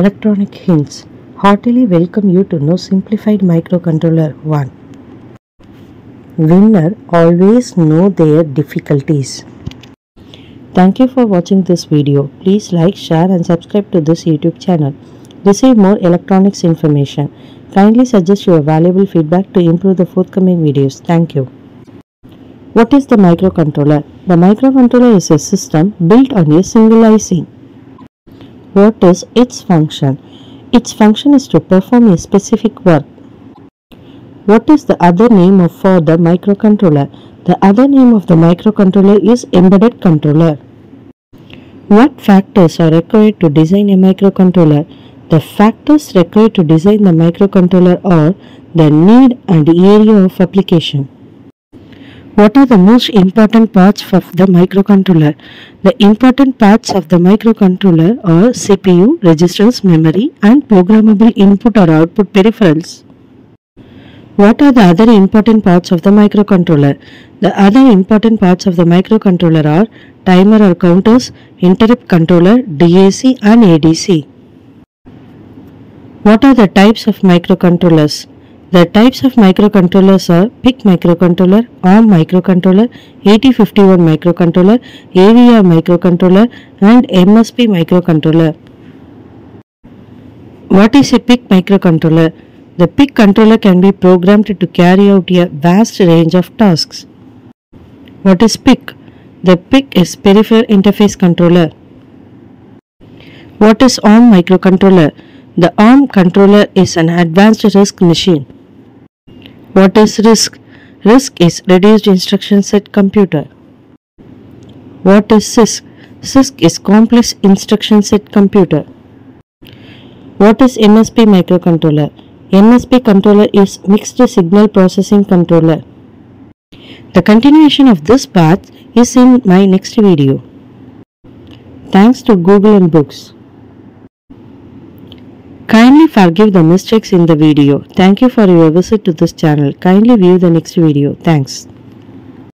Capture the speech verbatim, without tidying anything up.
Electronic Hints. Heartily welcome you to know Simplified Microcontroller one. Winner always know their difficulties. Thank you for watching this video. Please like, share and subscribe to this YouTube channel. Receive more electronics information. Kindly suggest your valuable feedback to improve the forthcoming videos. Thank you. What is the microcontroller? The microcontroller is a system built on a single I C. What is its function? Its function is to perform a specific work. What is the other name of for the microcontroller? The other name of the microcontroller is embedded controller. What factors are required to design a microcontroller? The factors required to design the microcontroller are the need and area of application. What are the most important parts of the microcontroller? The important parts of the microcontroller are C P U, registers, memory, and programmable input or output peripherals. What are the other important parts of the microcontroller? The other important parts of the microcontroller are timer or counters, interrupt controller, D A C, and A D C. What are the types of microcontrollers? The types of microcontrollers are P I C microcontroller, ARM microcontroller, eighty fifty-one microcontroller, A V R microcontroller and M S P microcontroller. What is a P I C microcontroller? The P I C controller can be programmed to carry out a vast range of tasks. What is P I C? The P I C is Peripheral Interface Controller. What is ARM microcontroller? The ARM controller is an advanced RISC machine. What is RISC? RISC is Reduced Instruction Set Computer. What is C I S C? C I S C is Complex Instruction Set Computer. What is M S P microcontroller? M S P controller is Mixed Signal Processing Controller. The continuation of this path is in my next video. Thanks to Google and books. Kindly forgive the mistakes in the video. Thank you for your visit to this channel. Kindly view the next video. Thanks.